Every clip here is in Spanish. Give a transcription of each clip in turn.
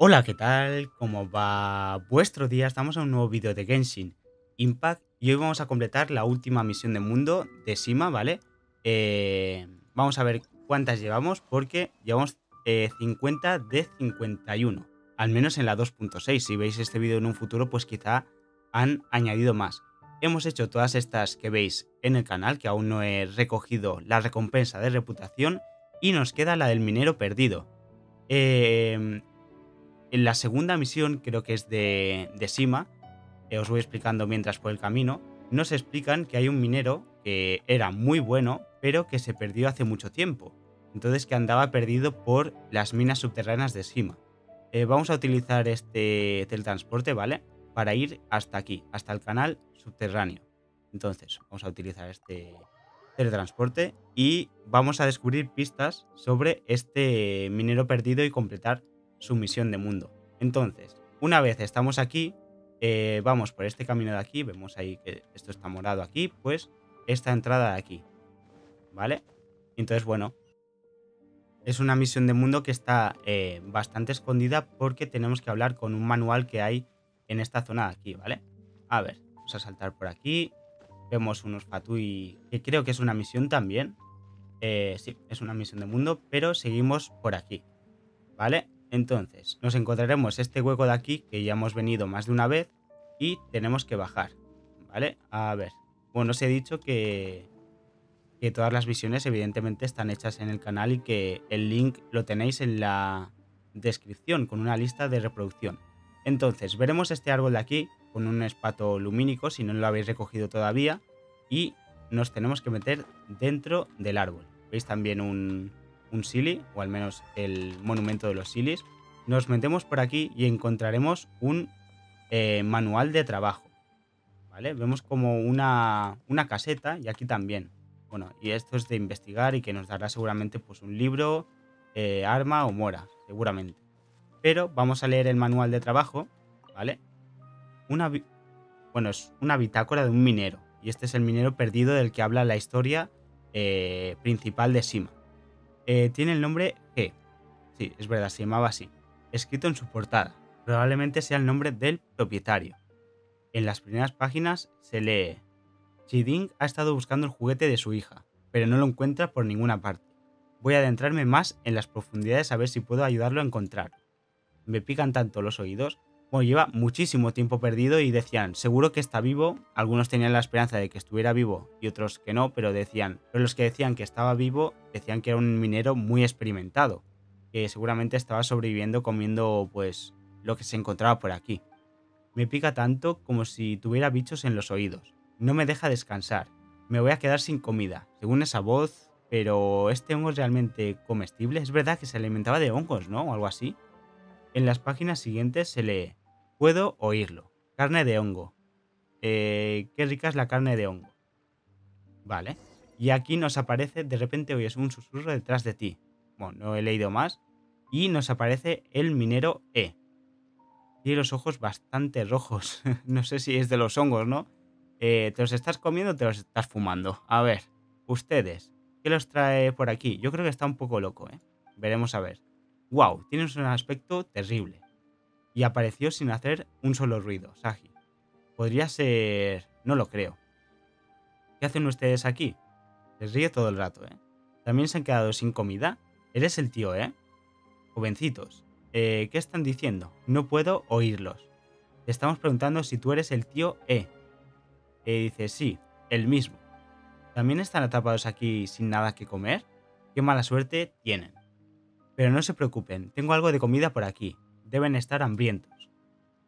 Hola, ¿qué tal? ¿Cómo va vuestro día? Estamos en un nuevo vídeo de Genshin Impact y hoy vamos a completar la última misión de mundo de Sima, ¿vale? Vamos a ver cuántas llevamos porque llevamos 50 de 51, al menos en la 2.6. Si veis este vídeo en un futuro, pues quizá han añadido más. Hemos hecho todas estas que veis en el canal, que aún no he recogido la recompensa de reputación, y nos queda la del minero perdido. En la segunda misión, creo que es de Sima, os voy explicando mientras por el camino, nos explican que hay un minero que era muy bueno, pero que se perdió hace mucho tiempo, entonces que andaba perdido por las minas subterráneas de Sima. Vamos a utilizar este teletransporte, ¿vale? Para ir hasta aquí, hasta el canal subterráneo. Entonces, vamos a utilizar este teletransporte y vamos a descubrir pistas sobre este minero perdido y completar su misión de mundo. Entonces, una vez estamos aquí, vamos por este camino de aquí, vemos ahí que esto está morado aquí, pues esta entrada de aquí, ¿vale? Entonces, bueno, es una misión de mundo que está bastante escondida porque tenemos que hablar con un manual que hay en esta zona de aquí, ¿vale? A ver, vamos a saltar por aquí, vemos unos Fatui, que creo que es una misión también, sí, es una misión de mundo, pero seguimos por aquí, ¿vale? Entonces, nos encontraremos este hueco de aquí, que ya hemos venido más de una vez, y tenemos que bajar, ¿vale? A ver, bueno, os he dicho que todas las misiones evidentemente están hechas en el canal y que el link lo tenéis en la descripción, con una lista de reproducción. Entonces, veremos este árbol de aquí, con un espato lumínico, si no lo habéis recogido todavía, y nos tenemos que meter dentro del árbol. Veis también un sili, o al menos el monumento de los silis. Nos metemos por aquí y encontraremos un manual de trabajo, ¿vale? Vemos como una caseta y aquí también. Bueno, y esto es de investigar y que nos dará seguramente pues un libro, arma o mora, seguramente. Pero vamos a leer el manual de trabajo, ¿vale? Es una bitácora de un minero, y este es el minero perdido del que habla la historia principal de Sima. Tiene el nombre He. Sí, es verdad, se llamaba así. Escrito en su portada. Probablemente sea el nombre del propietario. En las primeras páginas se lee: Chiding ha estado buscando el juguete de su hija, pero no lo encuentra por ninguna parte. Voy a adentrarme más en las profundidades a ver si puedo ayudarlo a encontrar. Me pican tanto los oídos. Bueno, lleva muchísimo tiempo perdido y decían, seguro que está vivo. Algunos tenían la esperanza de que estuviera vivo y otros que no, pero los que decían que estaba vivo decían que era un minero muy experimentado, que seguramente estaba sobreviviendo comiendo pues lo que se encontraba por aquí. Me pica tanto como si tuviera bichos en los oídos. No me deja descansar. Me voy a quedar sin comida, según esa voz, pero ¿este hongo es realmente comestible? Es verdad que se alimentaba de hongos, ¿no? O algo así. En las páginas siguientes se lee: puedo oírlo. Carne de hongo. Qué rica es la carne de hongo. Vale. Y aquí nos aparece, de repente oyes un susurro detrás de ti. Bueno, no he leído más. Y nos aparece el minero E. Tiene los ojos bastante rojos. No sé si es de los hongos, ¿no? ¿Te los estás comiendo o te los estás fumando? A ver, ustedes, ¿qué los trae por aquí? Yo creo que está un poco loco, ¿eh? Veremos a ver. Wow, tienes un aspecto terrible. Y apareció sin hacer un solo ruido, Sagi. Podría ser... no lo creo. ¿Qué hacen ustedes aquí? Les ríe todo el rato, ¿eh? ¿También se han quedado sin comida? Eres el tío, ¿eh? Jovencitos, ¿qué están diciendo? No puedo oírlos. Te estamos preguntando si tú eres el tío E. Dice, sí, el mismo. ¿También están atrapados aquí sin nada que comer? Qué mala suerte tienen. Pero no se preocupen, tengo algo de comida por aquí. Deben estar hambrientos.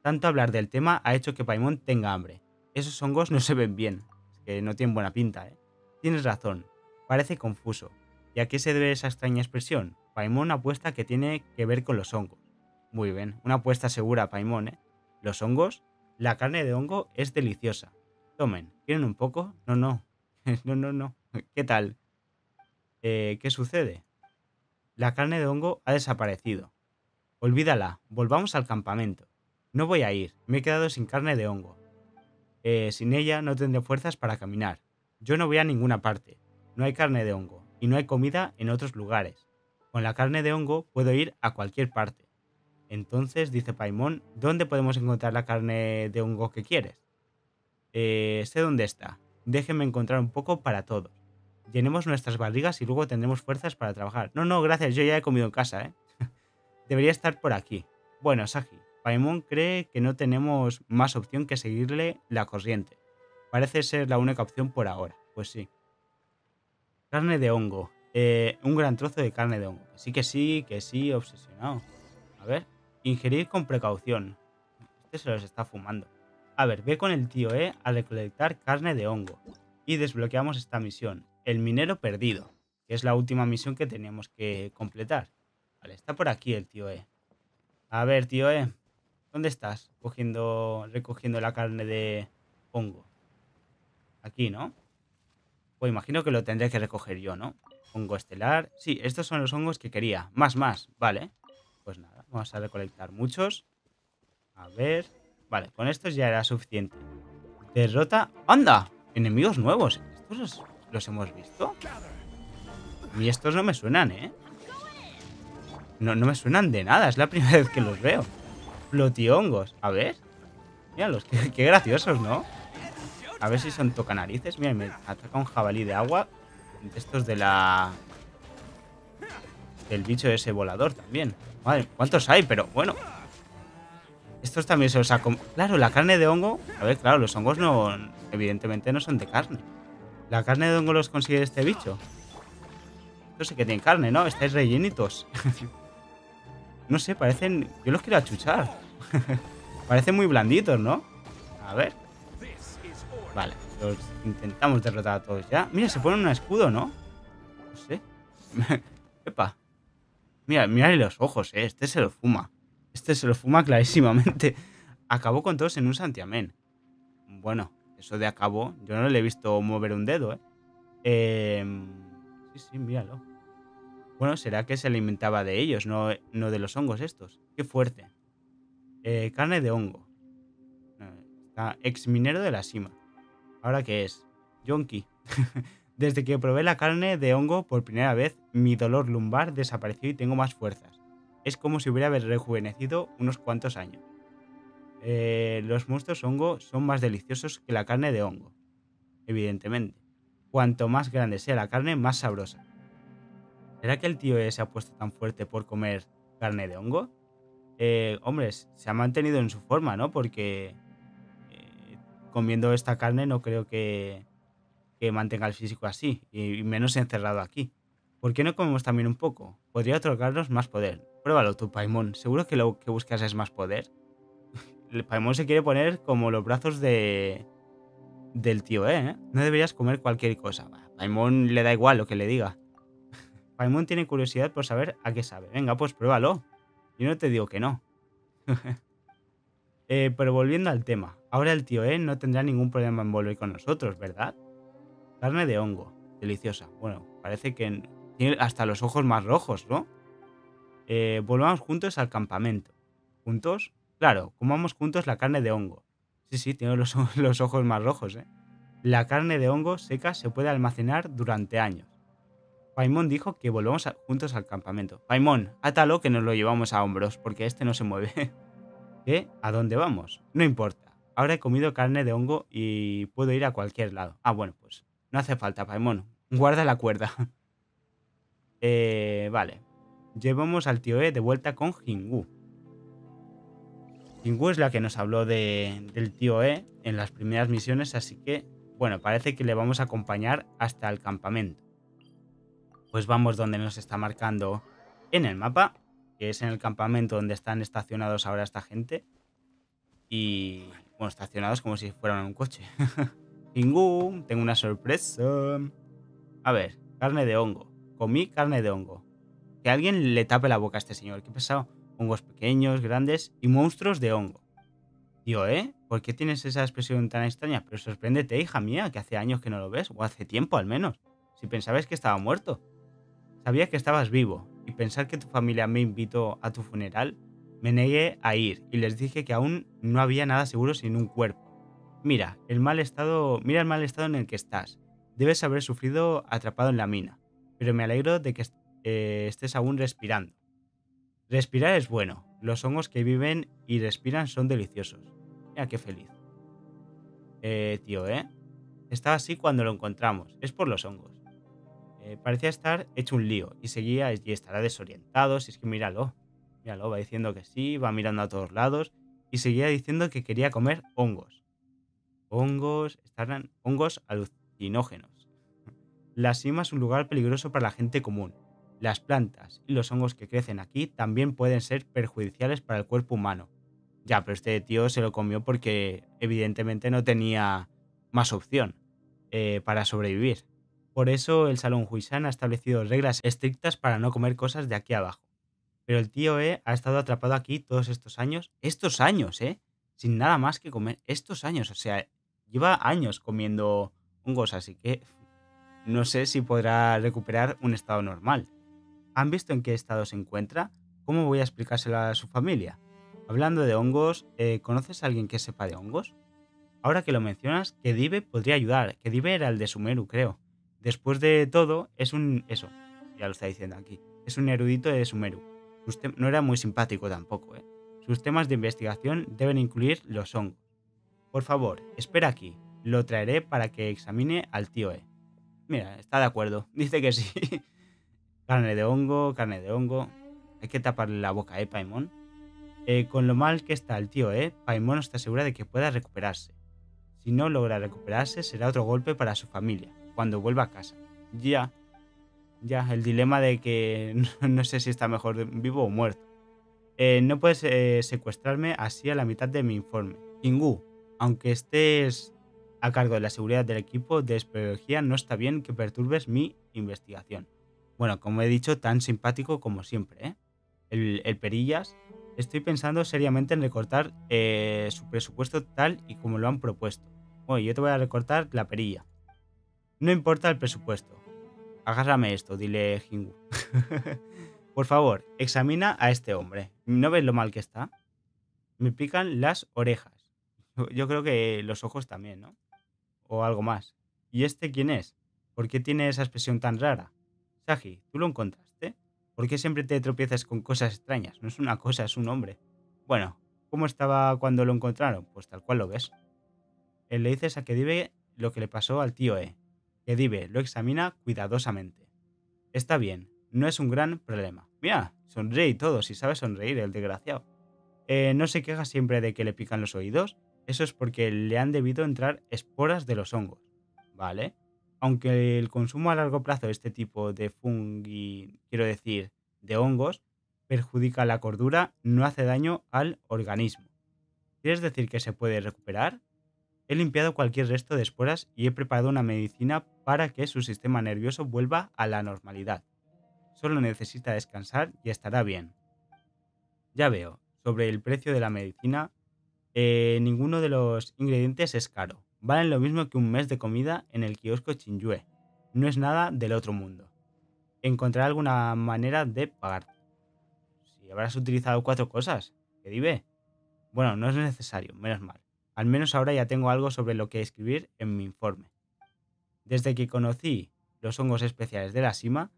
Tanto hablar del tema ha hecho que Paimon tenga hambre. Esos hongos no se ven bien. Es que no tienen buena pinta, ¿eh? Tienes razón, parece confuso. ¿Y a qué se debe esa extraña expresión? Paimon apuesta que tiene que ver con los hongos. Muy bien, una apuesta segura, Paimon, ¿eh? ¿Los hongos? La carne de hongo es deliciosa. Tomen, ¿quieren un poco? No, no. No. ¿Qué tal? ¿Qué sucede? La carne de hongo ha desaparecido. Olvídala, volvamos al campamento. No voy a ir, me he quedado sin carne de hongo. Sin ella no tendré fuerzas para caminar. Yo no voy a ninguna parte. No hay carne de hongo y no hay comida en otros lugares. Con la carne de hongo puedo ir a cualquier parte. Entonces, dice Paimon, ¿dónde podemos encontrar la carne de hongo que quieres? Sé dónde está. Déjenme encontrar un poco para todos. Llenemos nuestras barrigas y luego tendremos fuerzas para trabajar. No, no, gracias, yo ya he comido en casa, ¿eh? Debería estar por aquí. Bueno, Sagi, Paimon cree que no tenemos más opción que seguirle la corriente. Parece ser la única opción por ahora. Pues sí. Carne de hongo. Un gran trozo de carne de hongo. Sí que sí, obsesionado. A ver, ingerir con precaución. Este se los está fumando. A ver, ve con el tío E a recolectar carne de hongo. Y desbloqueamos esta misión. El minero perdido. Que es la última misión que teníamos que completar. Vale, está por aquí el tío E. A ver, tío E. ¿Dónde estás? Recogiendo la carne de hongo. Aquí, ¿no? Pues imagino que lo tendré que recoger yo, ¿no? Hongo estelar. Sí, estos son los hongos que quería. Más. Vale. Pues nada, vamos a recolectar muchos. A ver... Vale, con estos ya era suficiente. Derrota... ¡Anda! Enemigos nuevos. ¿Estos los hemos visto? A mí estos no me suenan, ¿eh? No me suenan de nada. Es la primera vez que los veo. Flotihongos. A ver. Míralos, qué graciosos, ¿no? A ver si son tocanarices. Mira, me ataca un jabalí de agua. Estos de la... del bicho ese volador también. Madre, ¿cuántos hay? Pero bueno. Estos también se los ha comido. Claro, la carne de hongo... A ver, claro, los hongos no... Evidentemente no son de carne. ¿La carne de hongo los consigue este bicho? Estos sí que tienen carne, ¿no? Estáis rellenitos. No sé, parecen... Yo los quiero achuchar. Parecen muy blanditos, ¿no? A ver. Vale, los intentamos derrotar a todos ya. Mira, se ponen un escudo, ¿no? No sé. Epa. Mira, mirad los ojos, ¿eh? Este se lo fuma. Este se lo fuma clarísimamente. Acabó con todos en un santiamén. Bueno, eso de acabó. Yo no le he visto mover un dedo, ¿eh? Sí, míralo. Bueno, será que se alimentaba de ellos, no de los hongos estos. Qué fuerte. Carne de hongo. Está ex minero de la Sima. ¿Ahora qué es? Yonki. Desde que probé la carne de hongo por primera vez, mi dolor lumbar desapareció y tengo más fuerzas. Es como si hubiera rejuvenecido unos cuantos años. Los monstruos hongo son más deliciosos que la carne de hongo. Evidentemente. Cuanto más grande sea la carne, más sabrosa. ¿Será que el tío E se ha puesto tan fuerte por comer carne de hongo? Hombre, se ha mantenido en su forma, ¿no? Porque comiendo esta carne no creo que mantenga el físico así. Y menos encerrado aquí. ¿Por qué no comemos también un poco? Podría otorgarnos más poder. Pruébalo tú, Paimon. Seguro que lo que buscas es más poder. El Paimon se quiere poner como los brazos del tío E, ¿eh? No deberías comer cualquier cosa. Paimon le da igual lo que le diga. Paimon tiene curiosidad por saber a qué sabe. Venga, pues pruébalo. Yo no te digo que no. Pero volviendo al tema. Ahora el tío E no tendrá ningún problema en volver con nosotros, ¿verdad? Carne de hongo. Deliciosa. Bueno, parece que tiene hasta los ojos más rojos, ¿no? Volvamos juntos al campamento. ¿Juntos? Claro, comamos juntos la carne de hongo. Sí, tiene los ojos más rojos, ¿eh? La carne de hongo seca se puede almacenar durante años. Paimon dijo que volvamos juntos al campamento. Paimon, átalo que nos lo llevamos a hombros, porque este no se mueve. ¿Qué? ¿A dónde vamos? No importa. Ahora he comido carne de hongo y puedo ir a cualquier lado. Ah, bueno, pues no hace falta, Paimon. Guarda la cuerda. Vale. Llevamos al tío E de vuelta con Jinwu. Jinwu es la que nos habló del tío E en las primeras misiones, así que, bueno, parece que le vamos a acompañar hasta el campamento. Pues vamos donde nos está marcando en el mapa, que es en el campamento donde están estacionados ahora esta gente. Y, bueno, estacionados como si fueran un coche. Jinwu, tengo una sorpresa. A ver, carne de hongo. Comí carne de hongo. Que alguien le tape la boca a este señor. Qué pesado. Hongos pequeños, grandes y monstruos de hongo. Tío, ¿eh? ¿Por qué tienes esa expresión tan extraña? Pero sorpréndete, hija mía, que hace años que no lo ves. O hace tiempo, al menos. Si pensabas que estaba muerto. Sabía que estabas vivo. Y pensar que tu familia me invitó a tu funeral, me negué a ir. Y les dije que aún no había nada seguro sin un cuerpo. Mira el mal estado en el que estás. Debes haber sufrido atrapado en la mina. Pero me alegro de que estés aún respirando. Respirar es bueno, Los hongos que viven y respiran son deliciosos. Mira qué feliz. Tío, ¿eh? Estaba así cuando lo encontramos. Es por los hongos. Parecía estar hecho un lío. Y seguía y estará desorientado. Si es que míralo. Míralo, va diciendo que sí. Va mirando a todos lados. Y seguía diciendo que quería comer hongos. Estarán hongos alucinógenos. La cima es un lugar peligroso para la gente común. Las plantas y los hongos que crecen aquí también pueden ser perjudiciales para el cuerpo humano. Ya, pero este tío se lo comió porque evidentemente no tenía más opción para sobrevivir. Por eso el Salón Huishan ha establecido reglas estrictas para no comer cosas de aquí abajo. Pero el tío E ha estado atrapado aquí todos estos años. Estos años, ¿eh? Sin nada más que comer. Estos años, o sea, lleva años comiendo hongos, así que no sé si podrá recuperar un estado normal. ¿Han visto en qué estado se encuentra? ¿Cómo voy a explicárselo a su familia? Hablando de hongos, ¿conoces a alguien que sepa de hongos? Ahora que lo mencionas, Kedive podría ayudar. Kedive era el de Sumeru, creo. Después de todo, es un... Eso, ya lo está diciendo aquí. Es un erudito de Sumeru. No era muy simpático tampoco, ¿eh? Sus temas de investigación deben incluir los hongos. Por favor, espera aquí. Lo traeré para que examine al tío E. Mira, está de acuerdo. Dice que sí. Carne de hongo, carne de hongo. Hay que taparle la boca, ¿eh, Paimon? Con lo mal que está el tío, ¿eh? Paimon está segura de que pueda recuperarse. Si no logra recuperarse, será otro golpe para su familia, cuando vuelva a casa. Ya. Ya, el dilema de que no sé si está mejor vivo o muerto. No puedes secuestrarme así a la mitad de mi informe. Kingu, aunque estés a cargo de la seguridad del equipo de espeleología, no está bien que perturbes mi investigación. Bueno, como he dicho, tan simpático como siempre, ¿eh? El Perillas. Estoy pensando seriamente en recortar su presupuesto tal y como lo han propuesto. Bueno, yo te voy a recortar la perilla. No importa el presupuesto. Agárrame esto, dile Jinwu. Por favor, examina a este hombre. ¿No ves lo mal que está? Me pican las orejas. Yo creo que los ojos también, ¿no? O algo más. ¿Y este quién es? ¿Por qué tiene esa expresión tan rara? Sagi, ¿tú lo encontraste? ¿Por qué siempre te tropiezas con cosas extrañas? No es una cosa, es un hombre. Bueno, ¿cómo estaba cuando lo encontraron? Pues tal cual lo ves. Le dices a Kedive lo que le pasó al tío E. Kedive lo examina cuidadosamente. Está bien, no es un gran problema. Mira, sonríe y todo, si sabe sonreír el desgraciado. ¿No se queja siempre de que le pican los oídos? Eso es porque le han debido entrar esporas de los hongos. Vale. Aunque el consumo a largo plazo de este tipo de fungi, quiero decir, de hongos, perjudica la cordura, no hace daño al organismo. ¿Quieres decir que se puede recuperar? He limpiado cualquier resto de esporas y he preparado una medicina para que su sistema nervioso vuelva a la normalidad. Solo necesita descansar y estará bien. Ya veo, sobre el precio de la medicina, ninguno de los ingredientes es caro. Valen lo mismo que un mes de comida en el kiosco Chinyue. No es nada del otro mundo. Encontrará alguna manera de pagarte. Si habrás utilizado 4 cosas, Kedive. Bueno, no es necesario, menos mal. Al menos ahora ya tengo algo sobre lo que escribir en mi informe. Desde que conocí los hongos especiales de la Sima,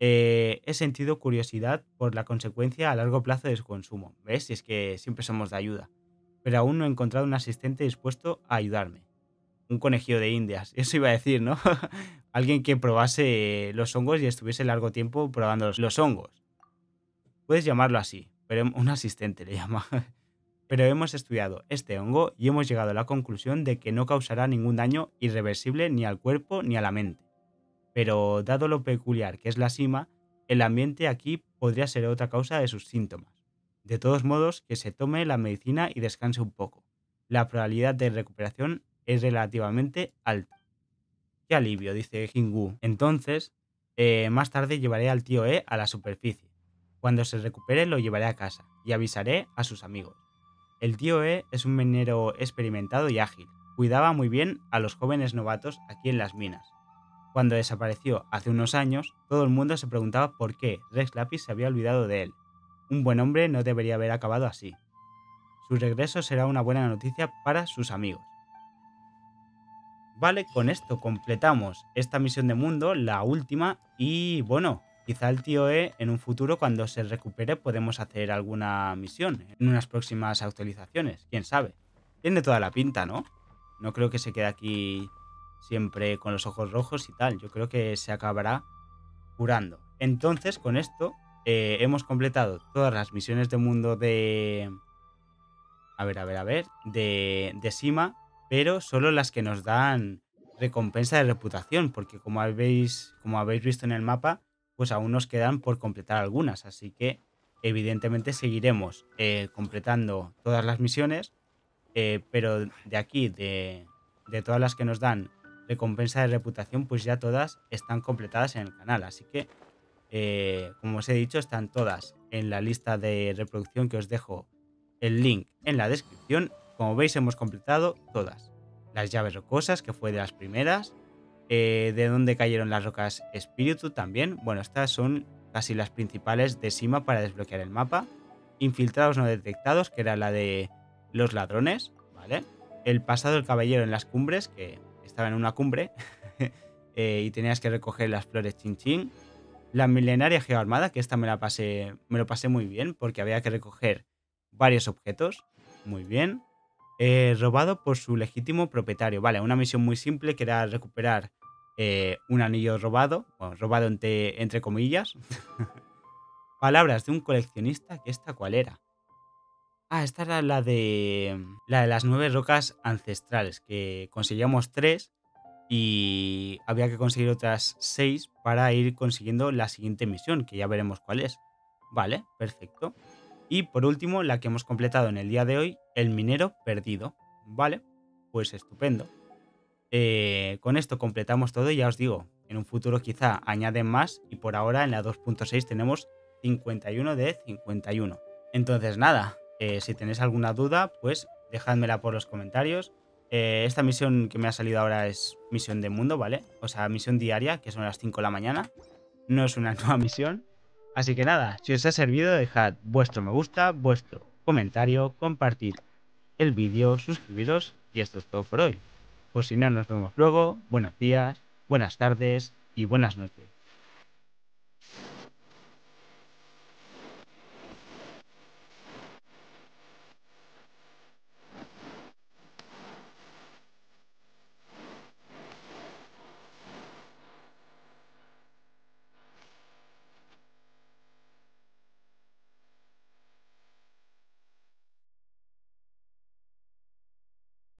he sentido curiosidad por la consecuencia a largo plazo de su consumo. ¿Ves? Si es que siempre somos de ayuda. Pero aún no he encontrado un asistente dispuesto a ayudarme. Un conejillo de indias, eso iba a decir, ¿no? Alguien que probase los hongos y estuviese largo tiempo probando los hongos. Puedes llamarlo así, pero un asistente le llama. Pero hemos estudiado este hongo y hemos llegado a la conclusión de que no causará ningún daño irreversible ni al cuerpo ni a la mente. Pero dado lo peculiar que es la Sima, el ambiente aquí podría ser otra causa de sus síntomas. De todos modos, que se tome la medicina y descanse un poco. La probabilidad de recuperación es relativamente alta. Qué alivio, dice Jinwu. Entonces, más tarde llevaré al tío E a la superficie. Cuando se recupere lo llevaré a casa y avisaré a sus amigos. El tío E es un minero experimentado y ágil. Cuidaba muy bien a los jóvenes novatos aquí en las minas. Cuando desapareció hace unos años, todo el mundo se preguntaba por qué Rex Lapis se había olvidado de él. Un buen hombre no debería haber acabado así. Su regreso será una buena noticia para sus amigos. Vale, con esto completamos esta misión de mundo, la última, y bueno, Quizá el tío E en un futuro, cuando se recupere, podemos hacer alguna misión en unas próximas actualizaciones, quién sabe. Tiene toda la pinta, ¿no? No creo que se quede aquí siempre con los ojos rojos y tal. Yo creo que se acabará curando. Entonces, con esto hemos completado todas las misiones de mundo de... A ver, de Sima, pero solo las que nos dan recompensa de reputación, porque como habéis visto en el mapa, pues aún nos quedan por completar algunas, así que evidentemente seguiremos completando todas las misiones, pero de aquí, de todas las que nos dan recompensa de reputación, pues ya todas están completadas en el canal, así que como os he dicho, están todas en la lista de reproducción que os dejo el link en la descripción. Como veis, hemos completado todas. Las llaves rocosas, que fue de las primeras, de dónde cayeron las rocas espíritu también. Bueno, estas son casi las principales de Sima para desbloquear el mapa. Infiltrados no detectados, que era la de los ladrones, ¿vale? El pasado del caballero en las cumbres, que estaba en una cumbre y tenías que recoger las flores chinchín. La milenaria geoarmada, que esta me lo pasé muy bien porque había que recoger varios objetos, muy bien. Robado por su legítimo propietario. Vale, una misión muy simple que era recuperar un anillo robado, bueno, robado entre comillas. Palabras de un coleccionista, que esta ¿cuál era? Ah, esta era la de las 9 rocas ancestrales, que conseguíamos 3 y había que conseguir otras 6 para ir consiguiendo la siguiente misión, que ya veremos cuál es. Vale, perfecto. Y por último, la que hemos completado en el día de hoy, el minero perdido. Vale, pues estupendo. Con esto completamos todo y ya os digo, en un futuro quizá añaden más, y por ahora en la 2.6 tenemos 51 de 51. Entonces nada, si tenéis alguna duda, pues dejádmela por los comentarios. Esta misión que me ha salido ahora es misión de mundo, ¿vale? O sea, misión diaria, que son las 5 de la mañana. No es una nueva misión. Así que nada, si os ha servido, dejad vuestro me gusta, vuestro comentario, compartid el vídeo, suscribiros y esto es todo por hoy. Pues si no, nos vemos luego. Buenos días, buenas tardes y buenas noches.